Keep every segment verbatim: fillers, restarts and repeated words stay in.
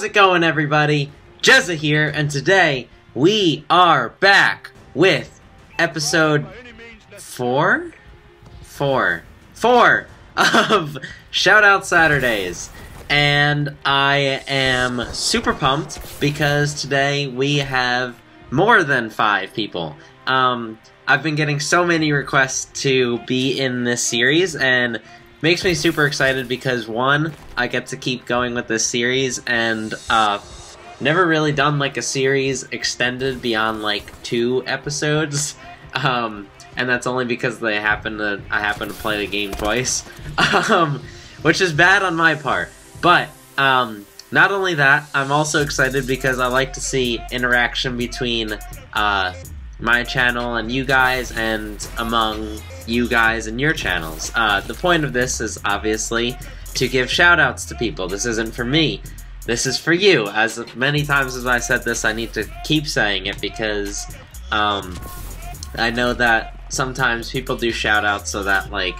How's it going, everybody? Jezza here, and today we are back with episode four? Four. Four of Shout Out Saturdays. And I am super pumped because today we have more than five people. Um, I've been getting so many requests to be in this series, and makes me super excited because, one, I get to keep going with this series, and uh, never really done like a series extended beyond like two episodes, um, and that's only because they happen to I happen to play the game twice, um, which is bad on my part. But um, not only that, I'm also excited because I like to see interaction between uh, my channel and you guys, and among you guys and your channels. Uh, the point of this is obviously to give shout outs to people. This isn't for me, this is for you. As many times as I said this, I need to keep saying it because um, I know that sometimes people do shout outs so that, like,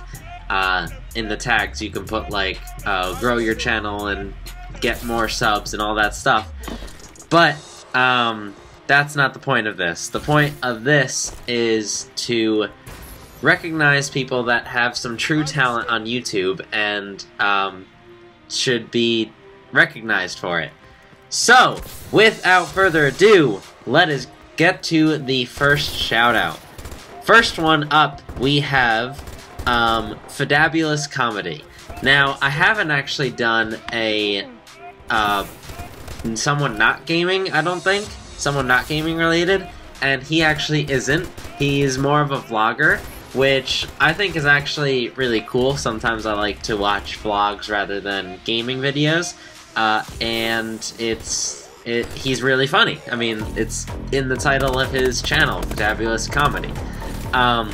uh, in the tags you can put like uh, grow your channel and get more subs and all that stuff. But um, that's not the point of this. The point of this is to recognize people that have some true talent on YouTube and um, should be recognized for it. So, without further ado, let us get to the first shout out. First one up, we have um, Fidabulous Comedy. Now, I haven't actually done a uh, someone not gaming, I don't think, someone not gaming related, and he actually isn't. He's more of a vlogger, which I think is actually really cool. Sometimes I like to watch vlogs rather than gaming videos, uh, and it's it. He's really funny. I mean, it's in the title of his channel, Fidabulous Comedy. Um,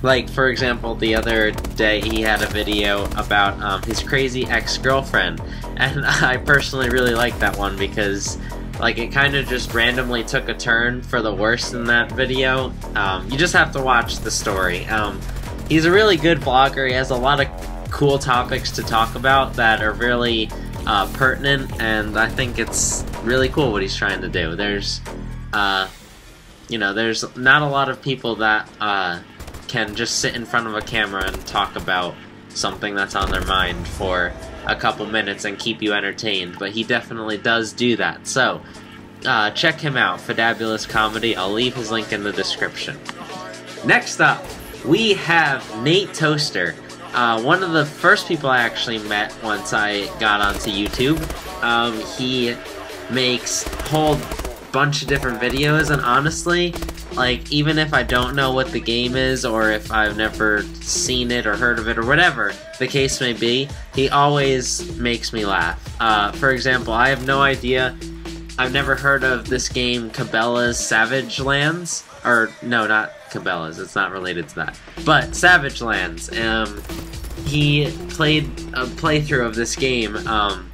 like, for example, the other day he had a video about um, his crazy ex-girlfriend, and I personally really like that one because, like, it kind of just randomly took a turn for the worse in that video. Um, you just have to watch the story. Um, he's a really good vlogger. He has a lot of cool topics to talk about that are really uh, pertinent, and I think it's really cool what he's trying to do. There's, uh, you know, there's not a lot of people that uh, can just sit in front of a camera and talk about something that's on their mind for a couple minutes and keep you entertained, but he definitely does do that. So uh, check him out, Fidabulous Comedy. I'll leave his link in the description. Next up, we have Nate Toaster, uh, one of the first people I actually met once I got onto YouTube. Um, he makes a whole bunch of different videos, and honestly, like, even if I don't know what the game is, or if I've never seen it or heard of it or whatever the case may be, he always makes me laugh. Uh, for example, I have no idea, I've never heard of this game Cabela's Savage Lands, or no, not Cabela's, it's not related to that, but Savage Lands. Um, he played a playthrough of this game, um,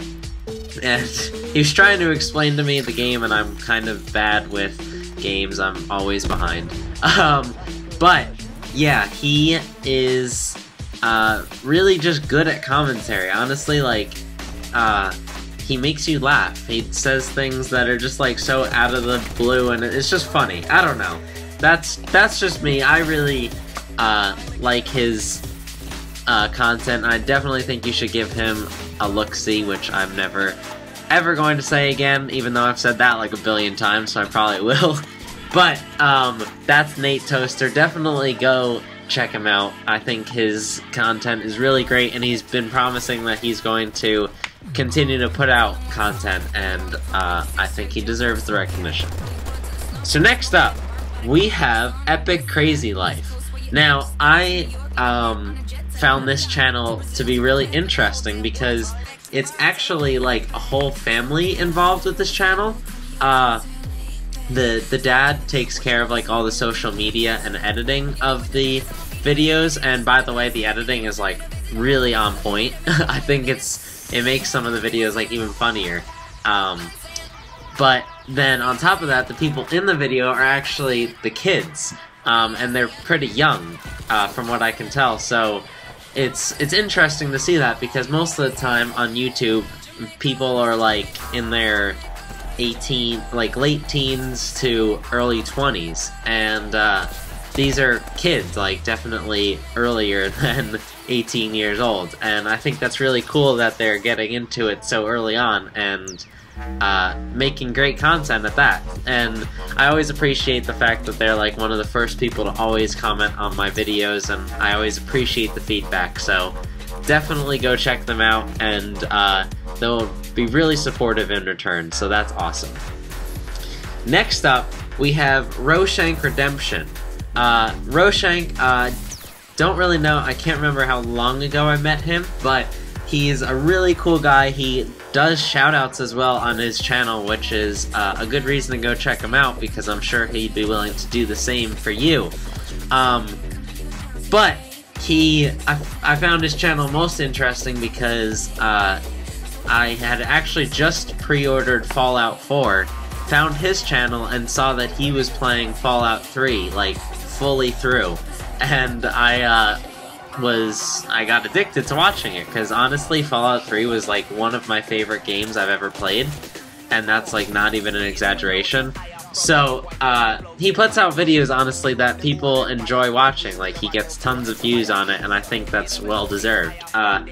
and he was trying to explain to me the game, and I'm kind of bad with games, I'm always behind. Um, but yeah, he is uh, really just good at commentary. Honestly, like, uh, he makes you laugh. He says things that are just like so out of the blue, and it's just funny. I don't know. That's that's just me. I really uh, like his uh, content, and I definitely think you should give him a look-see, which I'm never ever going to say again, even though I've said that like a billion times, so I probably will. But um, that's Nate Toaster. Definitely go check him out. I think his content is really great, and he's been promising that he's going to continue to put out content, and uh, I think he deserves the recognition. So next up, we have Epic Crazy Life. Now, I um, found this channel to be really interesting because it's actually like a whole family involved with this channel. Uh, the the dad takes care of like all the social media and editing of the videos, and by the way, the editing is like really on point. I think it's it makes some of the videos like even funnier. Um, but then on top of that, the people in the video are actually the kids, um, and they're pretty young, uh, from what I can tell. So It's it's interesting to see that because most of the time on YouTube, people are like in their eighteen, like late teens to early twenties, and uh, these are kids, like definitely earlier than eighteen years old, and I think that's really cool that they're getting into it so early on and uh, making great content at that. And I always appreciate the fact that they're like one of the first people to always comment on my videos, and I always appreciate the feedback, so definitely go check them out, and uh, they'll be really supportive in return, so that's awesome. Next up, we have Roshank Redemption. Uh, Roshank, uh, don't really know, I can't remember how long ago I met him, but he's a really cool guy. He does shoutouts as well on his channel, which is uh, a good reason to go check him out, because I'm sure he'd be willing to do the same for you. Um, but he, I, I found his channel most interesting because uh, I had actually just pre-ordered Fallout four, found his channel, and saw that he was playing Fallout three, like, fully through, and I uh, was, I got addicted to watching it, because honestly Fallout three was like one of my favorite games I've ever played, and that's like not even an exaggeration. So, uh, he puts out videos, honestly, that people enjoy watching. Like, he gets tons of views on it, and I think that's well-deserved. Uh,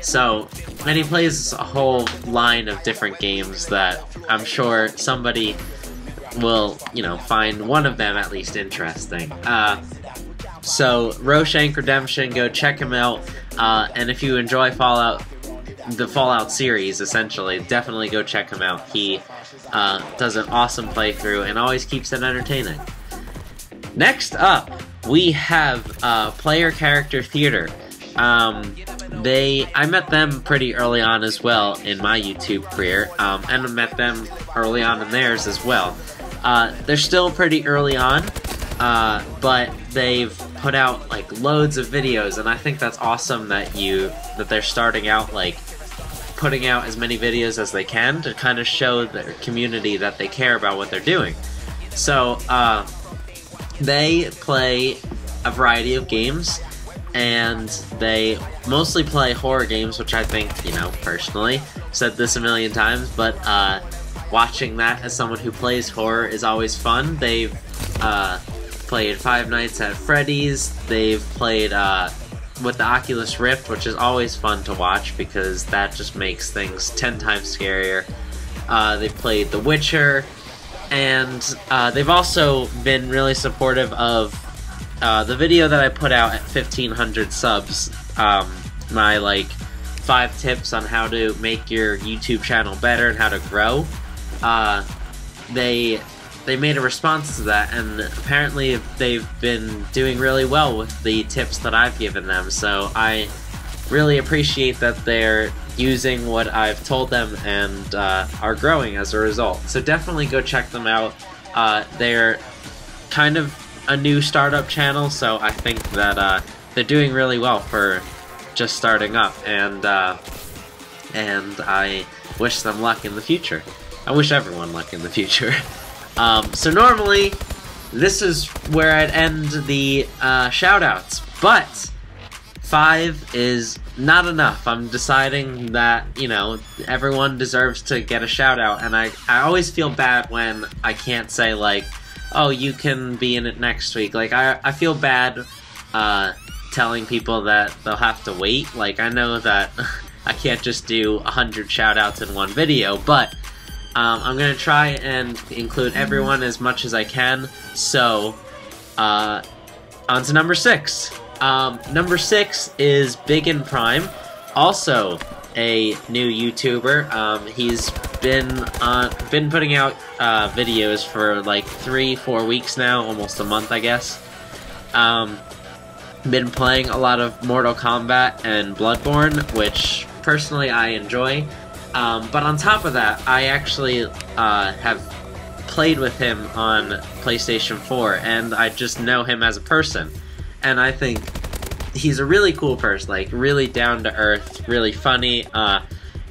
so, and he plays a whole line of different games that I'm sure somebody will, you know, find one of them at least interesting. Uh, so, Roshank Redemption, go check him out, uh, and if you enjoy Fallout, the Fallout series, essentially, definitely go check him out. He uh, does an awesome playthrough and always keeps it entertaining. Next up, we have uh, Player Character Theater. Um, they, I met them pretty early on as well in my YouTube career, um, and I met them early on in theirs as well. Uh, they're still pretty early on, uh, but they've put out like loads of videos, and I think that's awesome that you that they're starting out like putting out as many videos as they can to kind of show the community that they care about what they're doing. So uh, they play a variety of games, and they mostly play horror games, which I think, you know, personally, said this a million times, but uh, watching that as someone who plays horror is always fun. They've uh, played Five Nights at Freddy's, they've played uh, with the Oculus Rift, which is always fun to watch because that just makes things ten times scarier. Uh, they've played The Witcher, and uh, they've also been really supportive of uh, the video that I put out at fifteen hundred subs, um, my like five tips on how to make your YouTube channel better and how to grow. Uh, they They made a response to that, and apparently they've been doing really well with the tips that I've given them, so I really appreciate that they're using what I've told them and uh, are growing as a result. So definitely go check them out. Uh, they're kind of a new startup channel, so I think that uh, they're doing really well for just starting up, and, uh, and I wish them luck in the future. I wish everyone luck in the future. Um, so normally, this is where I'd end the uh, shoutouts, but five is not enough. I'm deciding that, you know, everyone deserves to get a shoutout, and I, I always feel bad when I can't say, like, oh, you can be in it next week. Like, I, I feel bad uh, telling people that they'll have to wait. Like, I know that I can't just do one hundred shoutouts in one video, but Um, I'm gonna try and include everyone as much as I can, so uh, on to number six. Um, number six is BiggenPrime, also a new YouTuber. Um, he's been uh, been putting out uh, videos for like three, four weeks now, almost a month, I guess. Um, been playing a lot of Mortal Kombat and Bloodborne, which personally I enjoy. Um, but on top of that, I actually uh, have played with him on PlayStation four, and I just know him as a person. And I think he's a really cool person, like really down-to-earth, really funny, uh,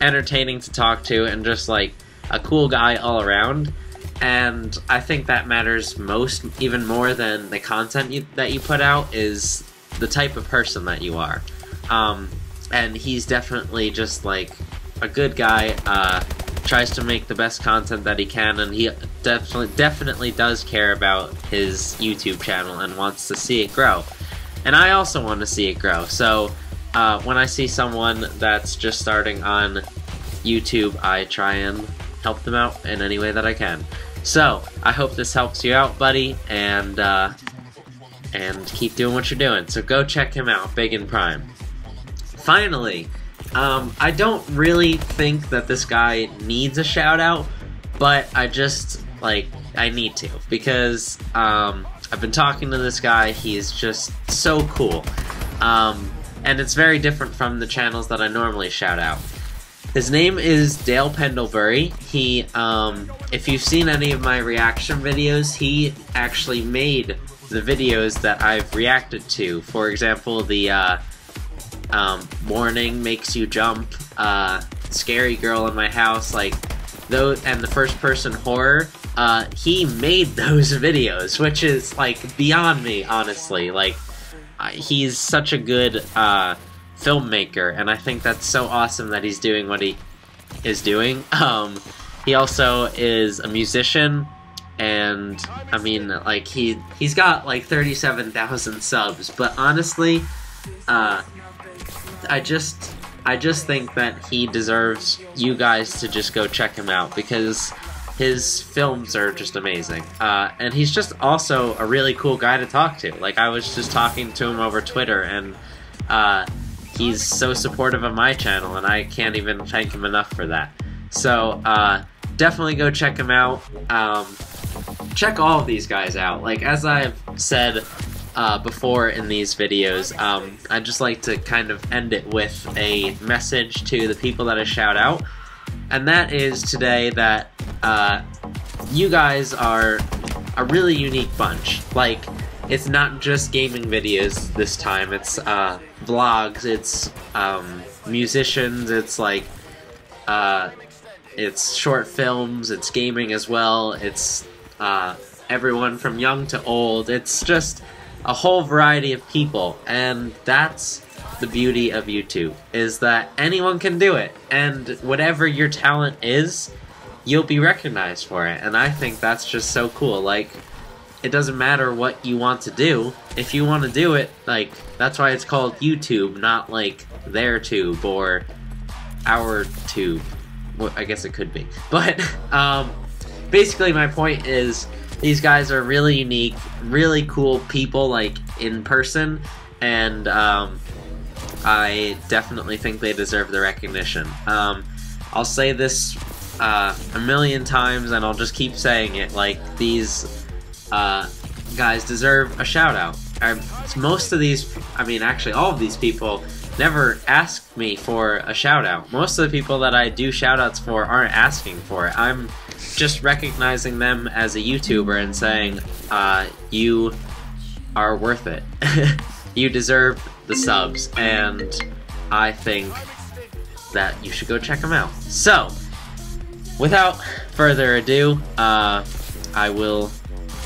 entertaining to talk to, and just like a cool guy all around. And I think that matters most, even more than the content you, that you put out, is the type of person that you are. Um, and he's definitely just like a good guy, uh, tries to make the best content that he can, and he definitely definitely does care about his YouTube channel and wants to see it grow. And I also want to see it grow, so uh, when I see someone that's just starting on YouTube, I try and help them out in any way that I can. So, I hope this helps you out, buddy, and uh, and keep doing what you're doing. So go check him out, BiggenPrime. Finally, um, I don't really think that this guy needs a shout out, but I just, like, I need to, because um, I've been talking to this guy, he's just so cool. Um, and it's very different from the channels that I normally shout out. His name is Dale Pendlebury. He, um, if you've seen any of my reaction videos, he actually made the videos that I've reacted to. For example, the uh, um, Morning Makes You Jump, uh, Scary Girl in My House, like those, and the First Person Horror. Uh, he made those videos, which is like beyond me, honestly. Like, he's such a good uh, filmmaker, and I think that's so awesome that he's doing what he is doing. Um, he also is a musician, and I mean, like, he he's got like thirty-seven thousand subs, but honestly, uh, I just I just think that he deserves you guys to just go check him out, because his films are just amazing, uh, and he's just also a really cool guy to talk to. Like, I was just talking to him over Twitter, and uh, he's so supportive of my channel, and I can't even thank him enough for that. So, uh, definitely go check him out. Um, check all of these guys out. Like, as I've said uh, before in these videos, um, I just like to kind of end it with a message to the people that I shout out, and that is today that uh, you guys are a really unique bunch. Like, it's not just gaming videos this time, it's uh, vlogs, it's um, musicians, it's like, uh, it's short films, it's gaming as well, it's uh, everyone from young to old, it's just a whole variety of people, and that's the beauty of YouTube, is that anyone can do it, and whatever your talent is, you'll be recognized for it, and I think that's just so cool. Like, it doesn't matter what you want to do. If you want to do it, like, that's why it's called YouTube, not like their tube or our tube. Well, I guess it could be. But um, basically my point is these guys are really unique, really cool people, like, in person, and um, I definitely think they deserve the recognition. Um, I'll say this uh, a million times, and I'll just keep saying it, like, these Uh, guys deserve a shout out. I've, most of these, I mean actually all of these people never asked me for a shout out. Most of the people that I do shout outs for aren't asking for it. I'm just recognizing them as a YouTuber and saying, uh, you are worth it. You deserve the subs, and I think that you should go check them out. So, without further ado, uh, I will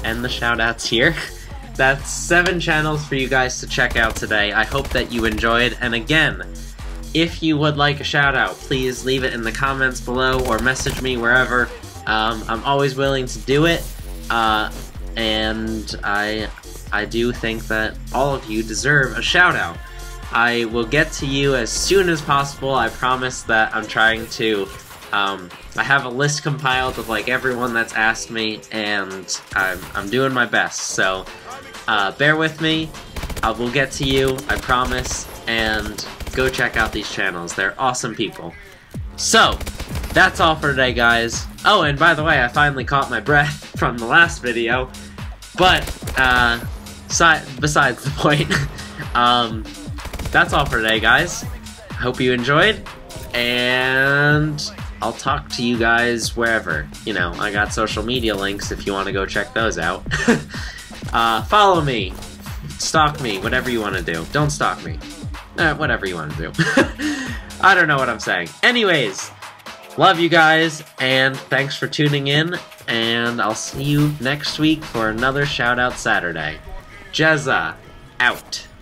end the shoutouts here. That's seven channels for you guys to check out today. I hope that you enjoyed, and again, if you would like a shoutout, please leave it in the comments below or message me wherever. Um, I'm always willing to do it, uh, and I, I do think that all of you deserve a shoutout. I will get to you as soon as possible. I promise that I'm trying to Um, I have a list compiled of, like, everyone that's asked me, and I'm, I'm doing my best, so uh, bear with me. I will get to you, I promise, and go check out these channels. They're awesome people. So, that's all for today, guys. Oh, and by the way, I finally caught my breath from the last video, but uh, si besides the point, um, that's all for today, guys. I hope you enjoyed, and I'll talk to you guys wherever. You know, I got social media links if you want to go check those out. uh, follow me, stalk me, whatever you want to do. Don't stalk me. Uh, whatever you want to do. I don't know what I'm saying. Anyways, love you guys, and thanks for tuning in, and I'll see you next week for another Shout Out Saturday. Jezza, out.